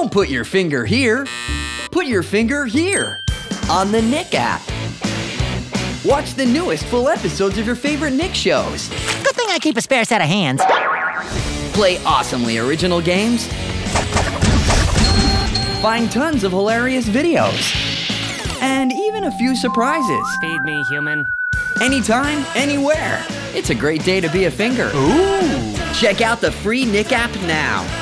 Don't put your finger here. Put your finger here on the Nick app. Watch the newest full episodes of your favorite Nick shows. Good thing I keep a spare set of hands. Play awesomely original games. Find tons of hilarious videos. And even a few surprises. Feed me, human. Anytime, anywhere. It's a great day to be a finger. Ooh! Check out the free Nick app now.